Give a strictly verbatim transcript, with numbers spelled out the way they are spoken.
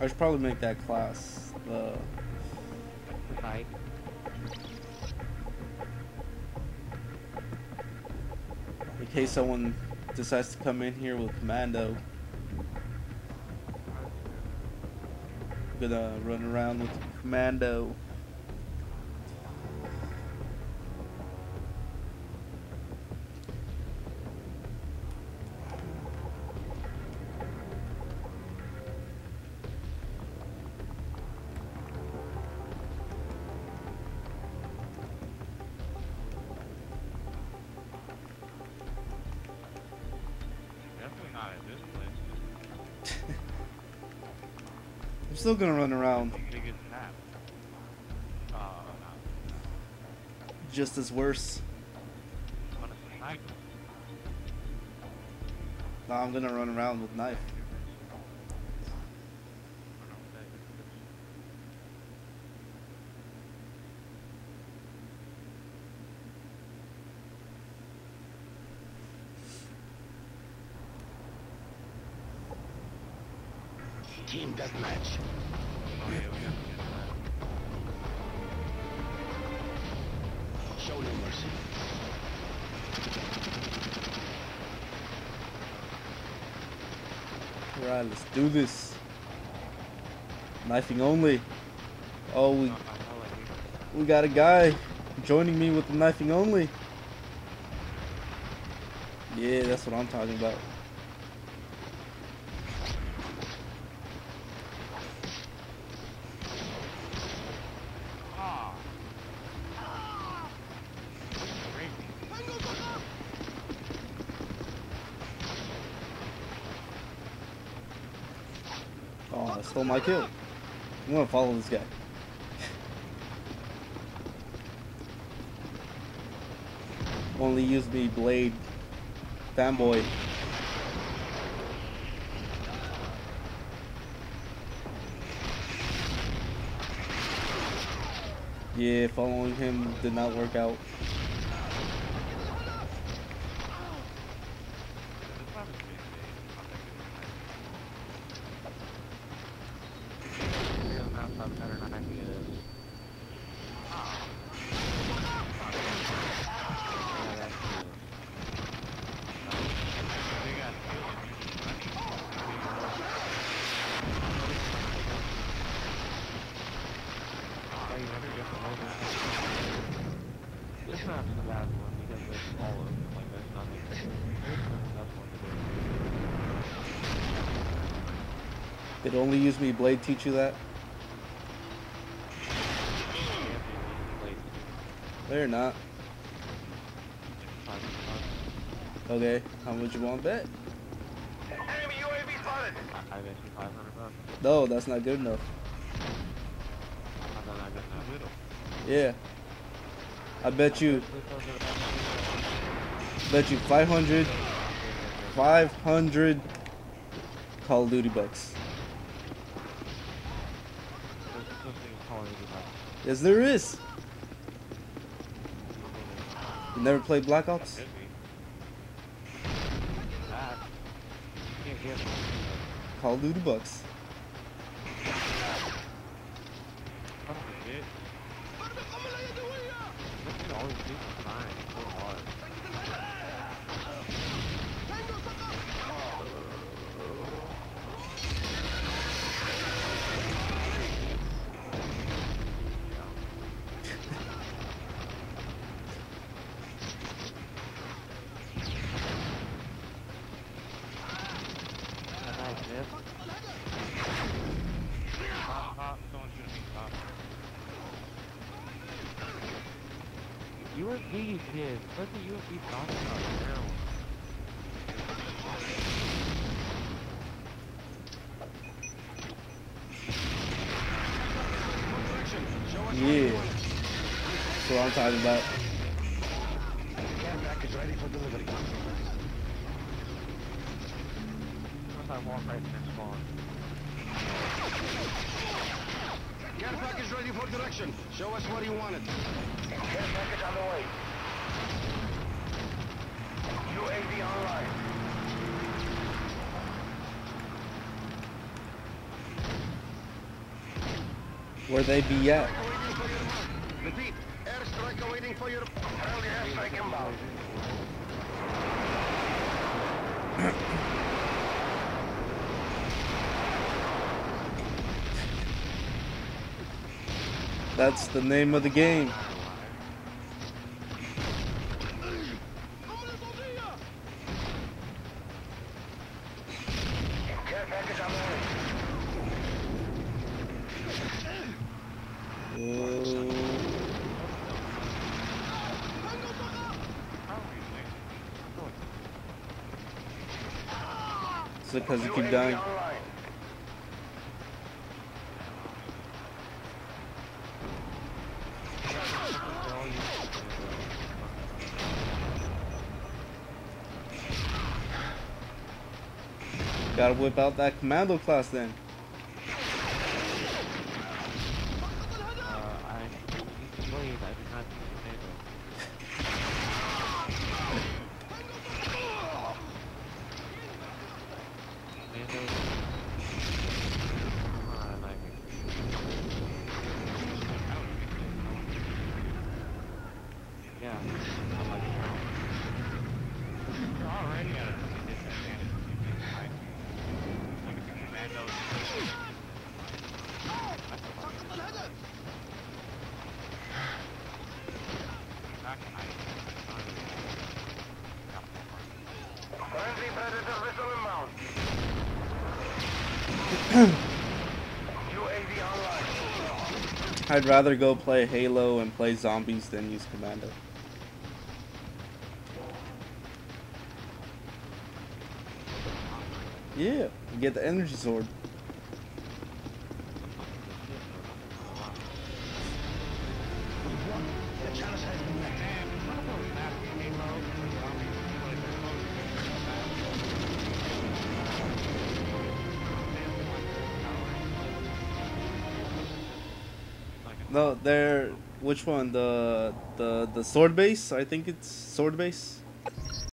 I should probably make that class the hike. In case someone decides to come in here with commando, I'm gonna run around with the commando. I'm still gonna run around just as worse. Nah, I'm gonna run around with knife. Team deathmatch. Oh, yeah, we gotta get that. Show no mercy. Alright, let's do this. Knifing only. Oh, we, we got a guy joining me with the knifing only. Yeah, that's what I'm talking about. Oh, I stole my kill. I'm gonna follow this guy. Only used me blade fanboy. Yeah, following him did not work out. It's not the last one because it's all of them, like there's nothing to do. There's nothing one to do. Did only use me blade teach you that? They're not. Okay, how much you want to bet? Enemy U A V spotted! I bet you five hundred bucks. No, that's not good enough. Yeah. I bet you bet you five hundred Call of Duty bucks. Yes, there is. You never played Black Ops? Call of Duty bucks. U S B kid, what the U S B talking about now? Yeah, that's what I'm talking about. Care package ready for delivery. Once I walk right in this spawn. Care package ready for direction. Show us what you wanted. Care package on the way. U A V online. Where they be at? Repeat. Airstrike awaiting for your early airstrike inbound. That's the name of the game. It's because you keep dying. Gotta whip out that commando class then. I'd rather go play Halo and play zombies than use commando. Yeah, you get the energy sword. No, they're which one? The the the sword base? I think it's sword base.